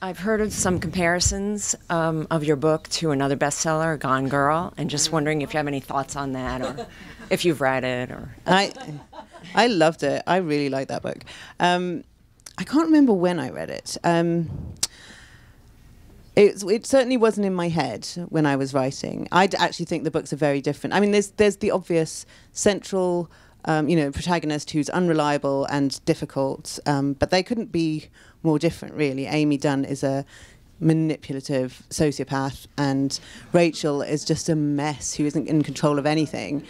I've heard of some comparisons of your book to another bestseller, Gone Girl, and just wondering if you have any thoughts on that, or if you've read it, or... I loved it. I really liked that book. I can't remember when I read it. It certainly wasn't in my head when I was writing. I actually think the books are very different. I mean, there's the obvious central, you know, protagonist who's unreliable and difficult, but they couldn't be more different, really. Amy Dunne is a manipulative sociopath, and Rachel is just a mess who isn't in control of anything.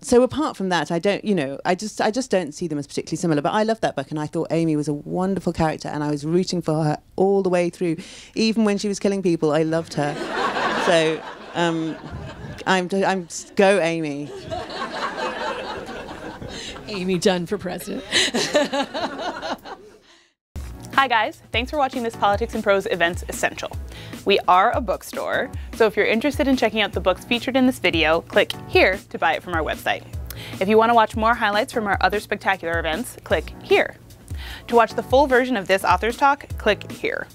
So apart from that, I don't, you know, I just don't see them as particularly similar. But I love that book, and I thought Amy was a wonderful character, and I was rooting for her all the way through, even when she was killing people. I loved her. So I'm go Amy. Amy Dunne for president. Hi guys, thanks for watching this Politics and Prose Events Essential. We are a bookstore, so if you're interested in checking out the books featured in this video, click here to buy it from our website. If you want to watch more highlights from our other spectacular events, click here. To watch the full version of this author's talk, click here.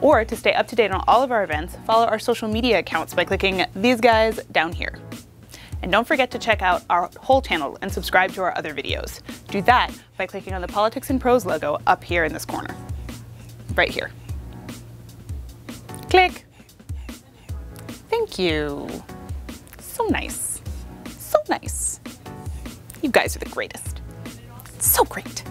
Or to stay up to date on all of our events, follow our social media accounts by clicking these guys down here. And don't forget to check out our whole channel and subscribe to our other videos. Do that by clicking on the Politics and Prose logo up here in this corner. Right here. Click. Thank you. So nice. So nice. You guys are the greatest. So great.